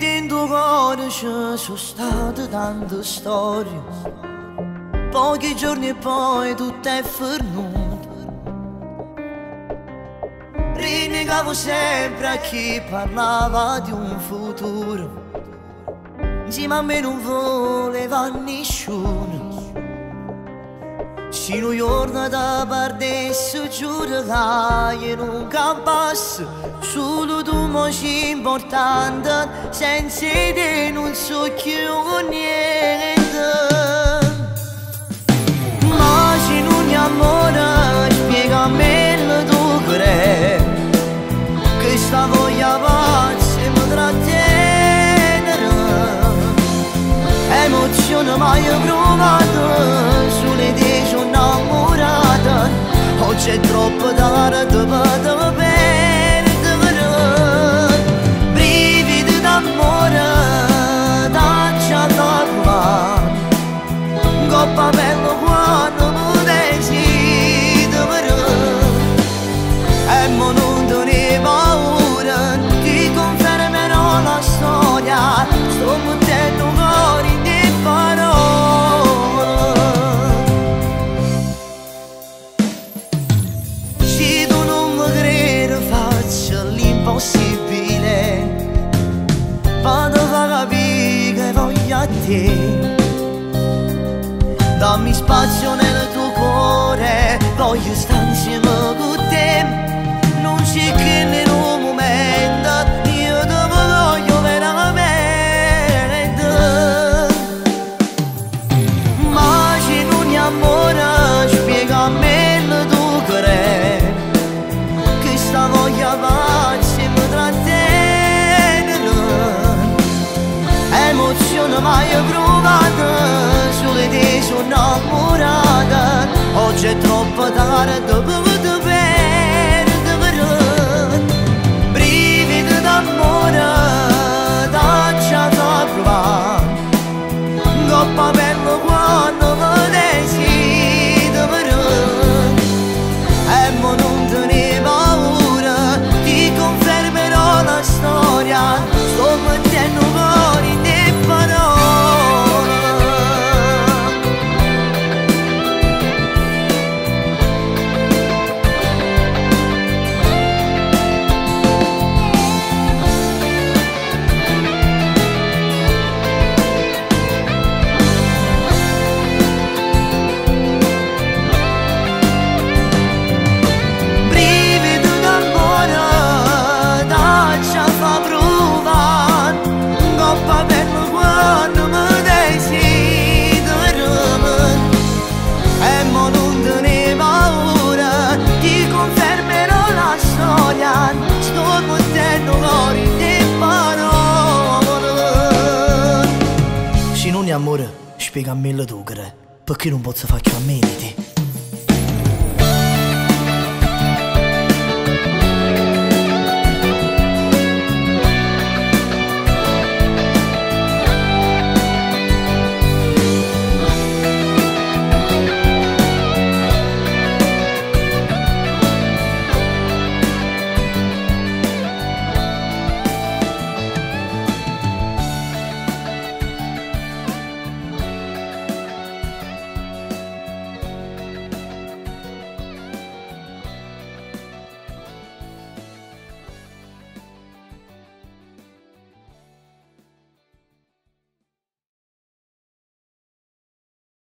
dentro cuore ci sono state tante storie, pochi giorni e poi tutto è fernuto. Rinnegavo sempre a chi parlava di un futuro, insieme a me non voleva nessuno. Se un giorno da perdessi, giuro che io non capisco. Solo tu mi sei importante, senza te non so più niente. Ma se nunn'e ammore, spiega a me il tuo cuore, che sta voglia pazza mi trattiene. Emozione mai provata, sulle te sono innamorata. Oggi è troppo tardi per perdere. Brividi d'amore, tacci alla tua coppa bello quando potessi dover. E mo non tenere paura, ti confermerò la storia. Sto mettendo cuori di parole. L'impossibile, vado a capire che voglio a te. Dammi spazio nel tuo cuore, voglio stare insieme con te. Non c'è che nel momento io te voglio veramente. Ma se nunn'e ammore, spiega a me il tuo cuore, che sta voglia va. Emozione mai provata, sulle te sono innamorata. Oggi è troppo tardi per perdere. Brividi d'amore, tacci alla prova, coppa bello quando potessi dover. E mo non tenere paura, ti confermerò la storia. Sto mettendo cuori in te. Se nunn'e ammore, spiega a me il tuo cuore, perché non posso farci a meno di te.